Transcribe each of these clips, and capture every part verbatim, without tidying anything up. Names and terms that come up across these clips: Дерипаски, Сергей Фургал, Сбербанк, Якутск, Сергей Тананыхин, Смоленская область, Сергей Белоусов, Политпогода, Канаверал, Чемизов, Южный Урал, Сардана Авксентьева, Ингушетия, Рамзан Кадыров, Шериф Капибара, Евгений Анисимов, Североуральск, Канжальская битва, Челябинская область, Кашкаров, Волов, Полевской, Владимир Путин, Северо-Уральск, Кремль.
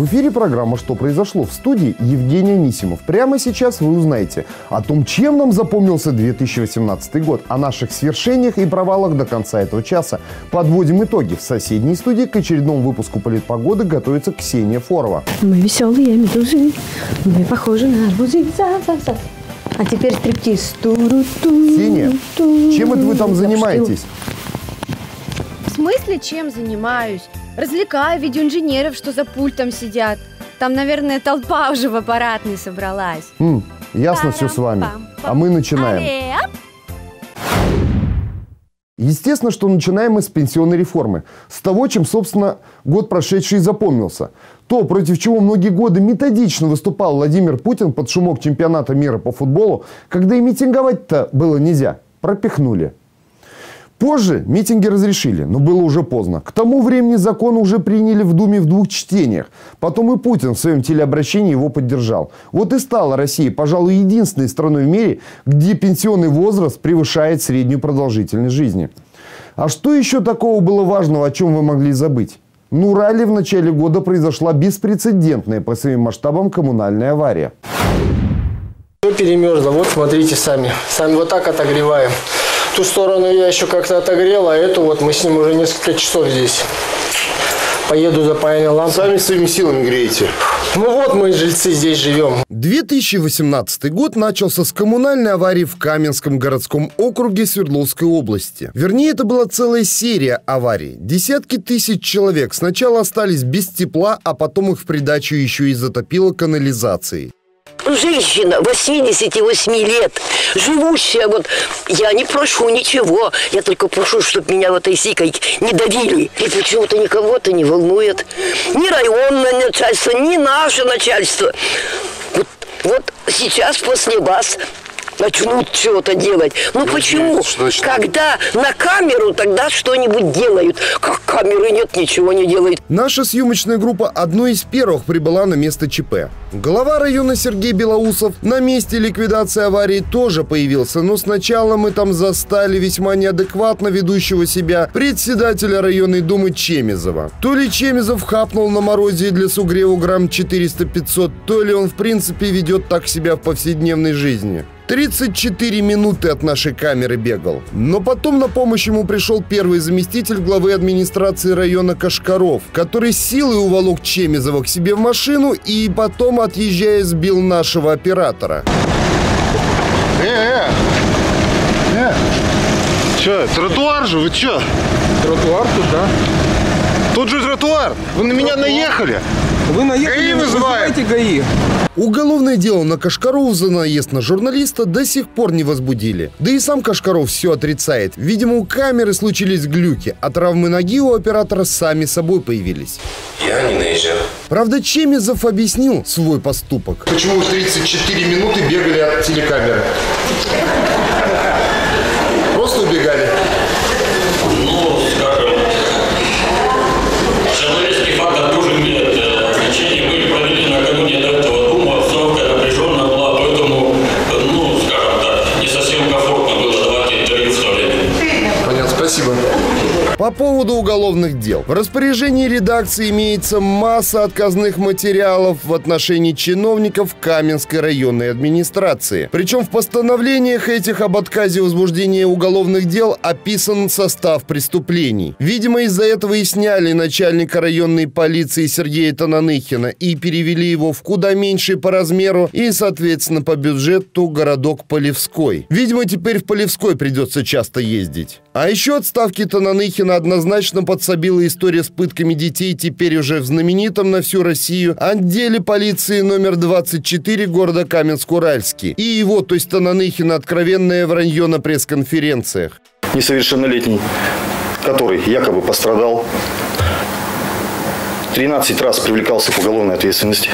В эфире программа «Что произошло?» в студии Евгений Анисимов. Прямо сейчас вы узнаете о том, чем нам запомнился две тысячи восемнадцатый год, о наших свершениях и провалах до конца этого часа. Подводим итоги. В соседней студии к очередному выпуску «Политпогоды» готовится Ксения Форова. Мы веселые медузы, мы похожи на арбузы. А теперь стриптиз. Ксения, чем это вы там занимаетесь? В смысле, чем занимаюсь? Развлекаю видеоинженеров, что за пультом сидят. Там, наверное, толпа уже в аппаратной собралась. М, ясно все с вами. А мы начинаем. Естественно, что начинаем мы с пенсионной реформы. С того, чем, собственно, год прошедший запомнился. То, против чего многие годы методично выступал Владимир Путин под шумок чемпионата мира по футболу, когда и митинговать-то было нельзя. Пропихнули. Позже митинги разрешили, но было уже поздно. К тому времени закон уже приняли в Думе в двух чтениях. Потом и Путин в своем телеобращении его поддержал. Вот и стала Россия, пожалуй, единственной страной в мире, где пенсионный возраст превышает среднюю продолжительность жизни. А что еще такого было важного, о чем вы могли забыть? На Урале в начале года произошла беспрецедентная по своим масштабам коммунальная авария. Все перемерзло, вот смотрите сами. Сами вот так отогреваем. Ту сторону я еще как-то отогрел, а эту вот мы с ним уже несколько часов здесь. Поеду за паяльной лампой. Сами своими силами греете. Ну вот мы, жильцы, здесь живем. две тысячи восемнадцатый год начался с коммунальной аварии в Каменском городском округе Свердловской области. Вернее, это была целая серия аварий. Десятки тысяч человек сначала остались без тепла, а потом их в придачу еще и затопило канализацией. Женщина восьмидесяти восьми лет, живущая, вот, я не прошу ничего, я только прошу, чтобы меня в этой сикой не давили. И почему-то никого-то не волнует. Ни районное начальство, ни наше начальство. Вот, вот сейчас после вас начнут чего-то делать. Ну почему? Когда на камеру, тогда что-нибудь делают. Как камеры нет, ничего не делают. Наша съемочная группа одной из первых прибыла на место ЧП. Глава района Сергей Белоусов на месте ликвидации аварии тоже появился, но сначала мы там застали весьма неадекватно ведущего себя председателя районной думы Чемизова. То ли Чемизов хапнул на морозе для сугрева грамм четыреста-пятьсот, то ли он в принципе ведет так себя в повседневной жизни. тридцать четыре минуты от нашей камеры бегал. Но потом на помощь ему пришел первый заместитель главы администрации района Кашкаров, который силой уволок Чемизова к себе в машину и потом, отъезжая, сбил нашего оператора. Э, э, э. Че, тротуар же, вы че? Тротуар тут, да? Тут же тротуар! Вы на меня наехали! Вы наехали, вызываете ГАИ! Уголовное дело на Кашкарова за наезд на журналиста до сих пор не возбудили. Да и сам Кашкаров все отрицает. Видимо, у камеры случились глюки, а травмы ноги у оператора сами собой появились. Я не наезжал. Правда, Чемизов объяснил свой поступок. Почему вы тридцать четыре минуты бегали от телекамеры? Просто убегали? По поводу уголовных дел. В распоряжении редакции имеется масса отказных материалов в отношении чиновников Каменской районной администрации. Причем в постановлениях этих об отказе возбуждения уголовных дел описан состав преступлений. Видимо, из-за этого и сняли начальника районной полиции Сергея Тананыхина и перевели его в куда меньший по размеру и, соответственно, по бюджету городок Полевской. Видимо, теперь в Полевской придется часто ездить. А еще отставки Тананыхина однозначно подсобила история с пытками детей теперь уже в знаменитом на всю Россию отделе полиции номер двадцать четыре города Каменск-Уральский. И его, то есть Тананыхина, откровенное вранье на пресс-конференциях. Несовершеннолетний, который якобы пострадал, тринадцать раз привлекался к уголовной ответственности.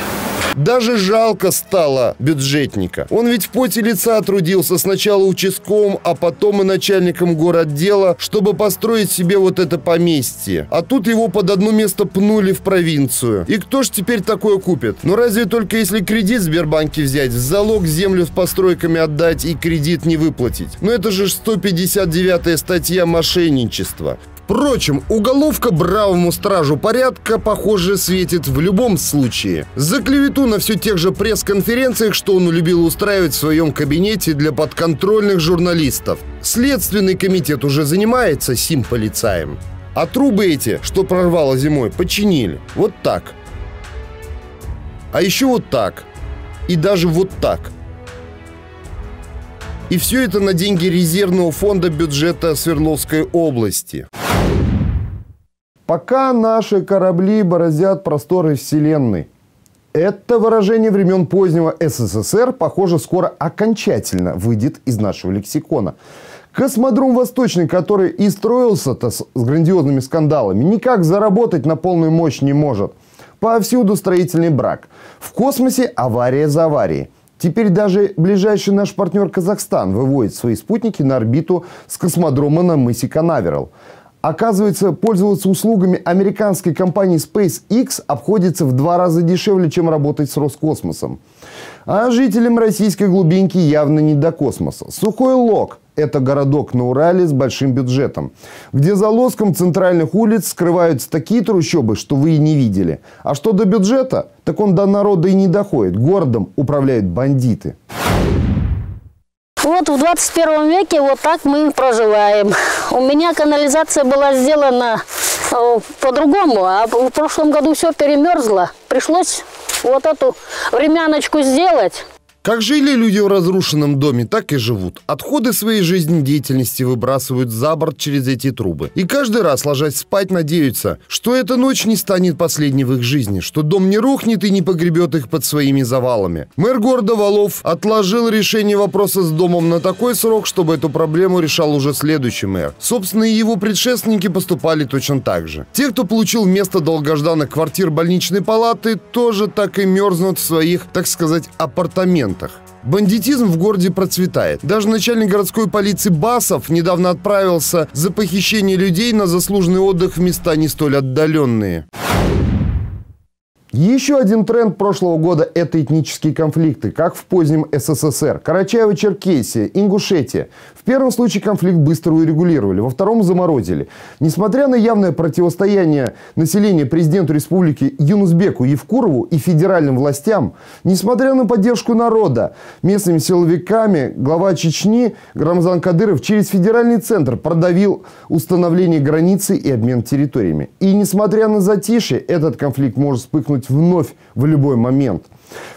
Даже жалко стало бюджетника. Он ведь в поте лица трудился сначала участковым, а потом и начальником городдела, чтобы построить себе вот это поместье. А тут его под одно место пнули в провинцию. И кто ж теперь такое купит? Ну разве только если кредит в Сбербанке взять, в залог землю с постройками отдать и кредит не выплатить. Но это же сто пятьдесят девятая статья мошенничества. Впрочем, уголовка бравому стражу порядка, похоже, светит в любом случае. За клевету на все тех же пресс-конференциях, что он любил устраивать в своем кабинете для подконтрольных журналистов. Следственный комитет уже занимается сим полицаем. А трубы эти, что прорвало зимой, починили. Вот так. А еще вот так. И даже вот так. И все это на деньги резервного фонда бюджета Свердловской области. Пока наши корабли бороздят просторы Вселенной. Это выражение времен позднего СССР, похоже, скоро окончательно выйдет из нашего лексикона. Космодром Восточный, который и строился-то с грандиозными скандалами, никак заработать на полную мощь не может. Повсюду строительный брак. В космосе авария за аварией. Теперь даже ближайший наш партнер Казахстан выводит свои спутники на орбиту с космодрома на мысе Канаверал. Оказывается, пользоваться услугами американской компании SpaceX обходится в два раза дешевле, чем работать с Роскосмосом. А жителям российской глубинки явно не до космоса. Сухой Лог – это городок на Урале с большим бюджетом, где за лоском центральных улиц скрываются такие трущобы, что вы и не видели. А что до бюджета, так он до народа и не доходит. Городом управляют бандиты. Вот в двадцать первом веке вот так мы проживаем. У меня канализация была сделана по-другому, а в прошлом году все перемерзло. Пришлось вот эту времяночку сделать. Как жили люди в разрушенном доме, так и живут. Отходы своей жизнедеятельности выбрасывают за борт через эти трубы. И каждый раз, ложась спать, надеются, что эта ночь не станет последней в их жизни, что дом не рухнет и не погребет их под своими завалами. Мэр города Волов отложил решение вопроса с домом на такой срок, чтобы эту проблему решал уже следующий мэр. Собственно, и его предшественники поступали точно так же. Те, кто получил вместо долгожданных квартир больничной палаты, тоже так и мерзнут в своих, так сказать, апартаментах. Бандитизм в городе процветает. Даже начальник городской полиции Басов недавно отправился за похищение людей на заслуженный отдых в места не столь отдаленные. Еще один тренд прошлого года – это этнические конфликты, как в позднем СССР. Карачаево-Черкесия, Ингушетия. В первом случае конфликт быстро урегулировали, во втором заморозили. Несмотря на явное противостояние населения президенту республики Юнусбеку Евкурову и федеральным властям, несмотря на поддержку народа, местными силовиками глава Чечни Рамзан Кадыров через федеральный центр продавил установление границы и обмен территориями. И несмотря на затишье, этот конфликт может вспыхнуть вновь в любой момент.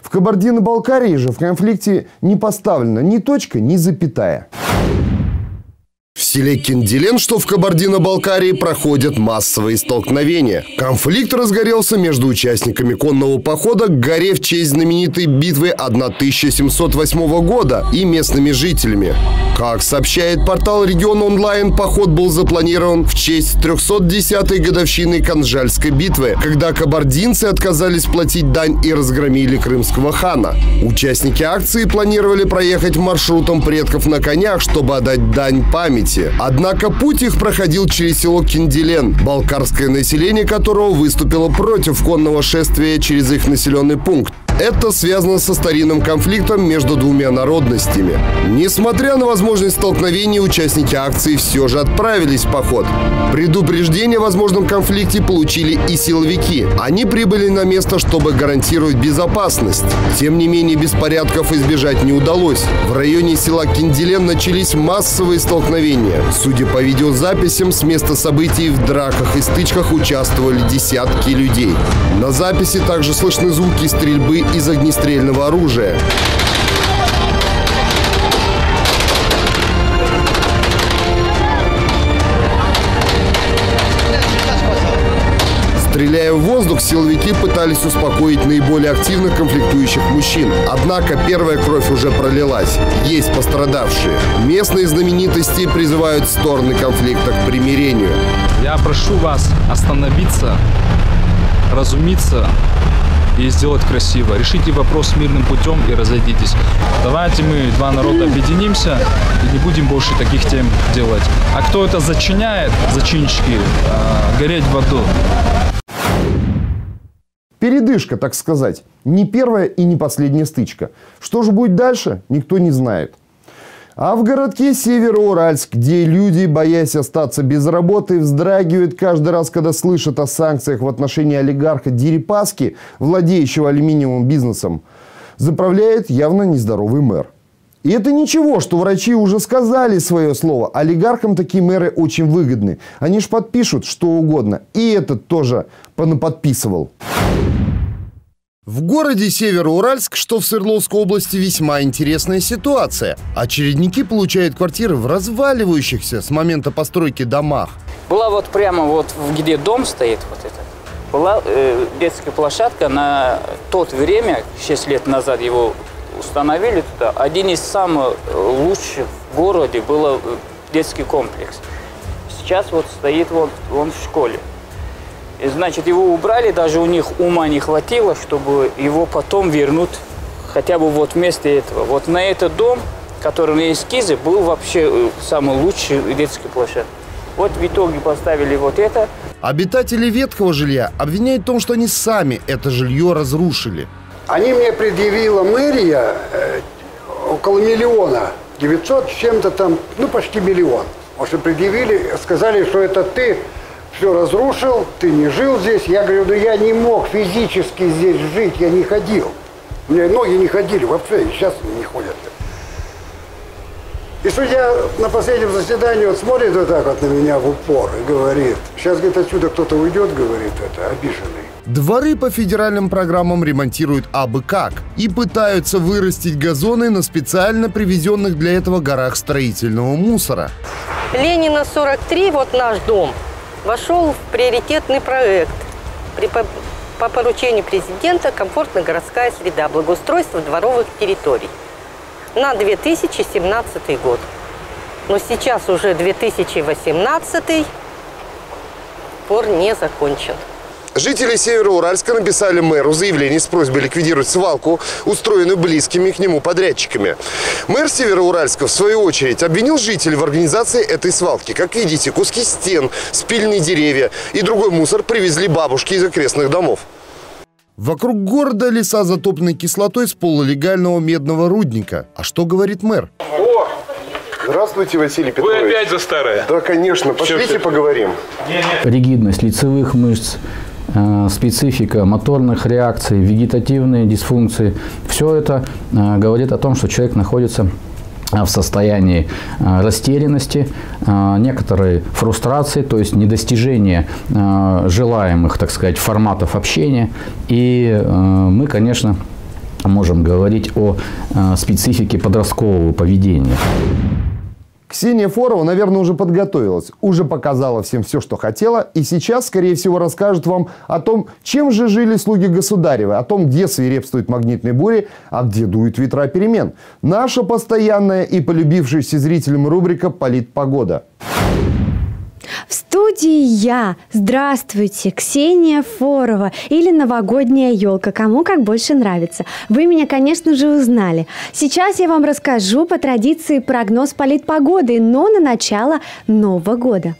В Кабардино-Балкарии же в конфликте не поставлена ни точка, ни запятая. В селе Киндилен, что в Кабардино-Балкарии, проходят массовые столкновения. Конфликт разгорелся между участниками конного похода к горе в честь знаменитой битвы тысяча семьсот восьмого года и местными жителями. Как сообщает портал «Регион онлайн», поход был запланирован в честь трёхсот десятой годовщины Канжальской битвы, когда кабардинцы отказались платить дань и разгромили крымского хана. Участники акции планировали проехать маршрутом предков на конях, чтобы отдать дань памяти. Однако путь их проходил через село Кинделен, балкарское население которого выступило против конного шествия через их населенный пункт. Это связано со старинным конфликтом между двумя народностями. Несмотря на возможность столкновений, участники акции все же отправились в поход. Предупреждение о возможном конфликте получили и силовики. Они прибыли на место, чтобы гарантировать безопасность. Тем не менее, беспорядков избежать не удалось. В районе села Кинделен начались массовые столкновения. Судя по видеозаписям, с места событий в драках и стычках участвовали десятки людей. На записи также слышны звуки стрельбы из огнестрельного оружия. Стреляя в воздух, силовики пытались успокоить наиболее активных конфликтующих мужчин. Однако первая кровь уже пролилась. Есть пострадавшие. Местные знаменитости призывают стороны конфликта к примирению. Я прошу вас остановиться, разумиться и сделать красиво. Решите вопрос мирным путем и разойдитесь. Давайте мы, два народа, объединимся и не будем больше таких тем делать. А кто это зачиняет, зачинщики, э, гореть в аду. Передышка, так сказать. Не первая и не последняя стычка. Что же будет дальше, никто не знает. А в городке Северо-Уральск, где люди, боясь остаться без работы, вздрагивают каждый раз, когда слышат о санкциях в отношении олигарха Дерипаски, владеющего алюминиевым бизнесом, заправляет явно нездоровый мэр. И это ничего, что врачи уже сказали свое слово. Олигархам такие мэры очень выгодны. Они ж подпишут что угодно. И этот тоже понаподписывал. В городе Североуральск, что в Свердловской области, весьма интересная ситуация. Очередники получают квартиры в разваливающихся с момента постройки домах. Была вот прямо вот, где дом стоит, вот это, была э, детская площадка. На тот время, шесть лет назад его установили туда, один из самых лучших в городе был детский комплекс. Сейчас вот стоит вот он в школе. И, значит, его убрали, даже у них ума не хватило, чтобы его потом вернуть хотя бы вот вместо этого. Вот на этот дом, который на эскизе, был вообще самый лучший детский площадка. Вот в итоге поставили вот это. Обитатели ветхого жилья обвиняют в том, что они сами это жилье разрушили. Они мне предъявила мэрия э, около миллиона, девятьсот чем-то там, ну почти миллион. Может, предъявили, сказали, что это ты все разрушил, ты не жил здесь. Я говорю, ну я не мог физически здесь жить, я не ходил. У меня ноги не ходили вообще, и сейчас не ходят. И судья на последнем заседании вот смотрит вот так вот на меня в упор и говорит, сейчас, говорит, отсюда кто-то уйдет, говорит, это обиженный. Дворы по федеральным программам ремонтируют абы как и пытаются вырастить газоны на специально привезенных для этого горах строительного мусора. Ленина, сорок три, вот наш дом, вошел в приоритетный проект при, по, по поручению президента «Комфортная городская среда. Благоустройство дворовых территорий» на две тысячи семнадцатый год. Но сейчас уже две тысячи восемнадцатый, пор не закончен. Жители Североуральска написали мэру заявление с просьбой ликвидировать свалку, устроенную близкими к нему подрядчиками. Мэр Североуральска, в свою очередь, обвинил жителей в организации этой свалки. Как видите, куски стен, спильные деревья и другой мусор привезли бабушки из окрестных домов. Вокруг города леса затоплены кислотой с полулегального медного рудника. А что говорит мэр? О! Здравствуйте, Василий Петрович. Вы опять за старое? Да, конечно. Пошлите все, все. Поговорим. Ригидность лицевых мышц, специфика моторных реакций, вегетативные дисфункции. Все это говорит о том, что человек находится в состоянии растерянности, некоторой фрустрации, то есть недостижения желаемых, так сказать, форматов общения. И мы, конечно, можем говорить о специфике подросткового поведения. Ксения Форова, наверное, уже подготовилась, уже показала всем все, что хотела, и сейчас, скорее всего, расскажет вам о том, чем же жили слуги государевы, о том, где свирепствуют магнитные бури, а где дуют ветра перемен. Наша постоянная и полюбившаяся зрителям рубрика «Политпогода». В студии я. Здравствуйте, Ксения Форова или новогодняя елка, кому как больше нравится. Вы меня, конечно же, узнали. Сейчас я вам расскажу по традиции прогноз политпогоды, но на начало Нового года.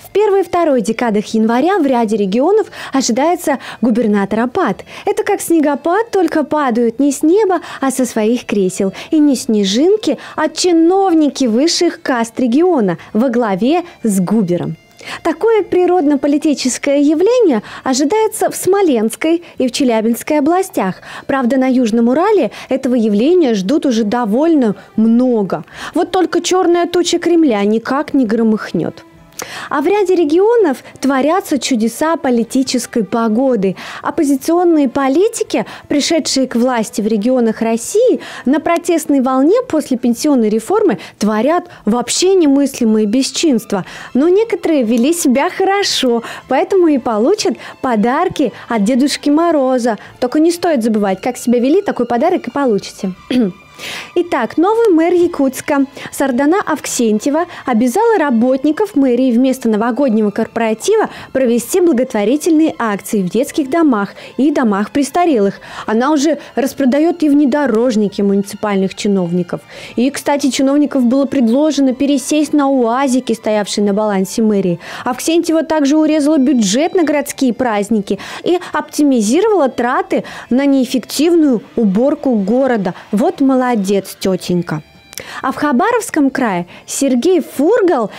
В первой и второй декадах января в ряде регионов ожидается губернаторопад. Это как снегопад, только падают не с неба, а со своих кресел. И не снежинки, а чиновники высших каст региона во главе с губером. Такое природно-политическое явление ожидается в Смоленской и в Челябинской областях. Правда, на Южном Урале этого явления ждут уже довольно много. Вот только черная туча Кремля никак не громыхнет. А в ряде регионов творятся чудеса политической погоды. Оппозиционные политики, пришедшие к власти в регионах России, на протестной волне после пенсионной реформы творят вообще немыслимые бесчинства. Но некоторые вели себя хорошо, поэтому и получат подарки от Дедушки Мороза. Только не стоит забывать, как себя вели, такой подарок и получите. Итак, новый мэр Якутска Сардана Авксентьева обязала работников мэрии вместо новогоднего корпоратива провести благотворительные акции в детских домах и домах престарелых. Она уже распродает и внедорожники муниципальных чиновников. И, кстати, чиновников было предложено пересесть на уазики, стоявшие на балансе мэрии. Авксентьева также урезала бюджет на городские праздники и оптимизировала траты на неэффективную уборку города. Вот молодец. Молодец, тетенька. А в Хабаровском крае Сергей Фургал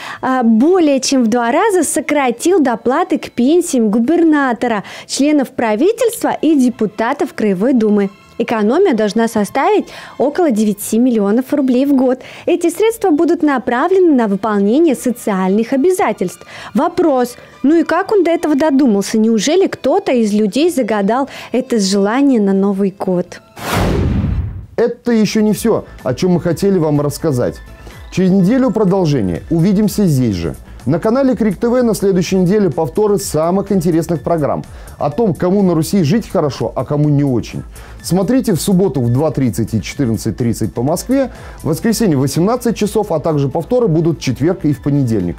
более чем в два раза сократил доплаты к пенсиям губернатора, членов правительства и депутатов Краевой думы. Экономия должна составить около девяти миллионов рублей в год. Эти средства будут направлены на выполнение социальных обязательств. Вопрос, ну и как он до этого додумался? Неужели кто-то из людей загадал это желание на Новый год? Это еще не все, о чем мы хотели вам рассказать. Через неделю продолжение. Увидимся здесь же. На канале Крик ТВ на следующей неделе повторы самых интересных программ. О том, кому на Руси жить хорошо, а кому не очень. Смотрите в субботу в два тридцать и четырнадцать тридцать по Москве, в воскресенье в восемнадцать часов, а также повторы будут в четверг и в понедельник.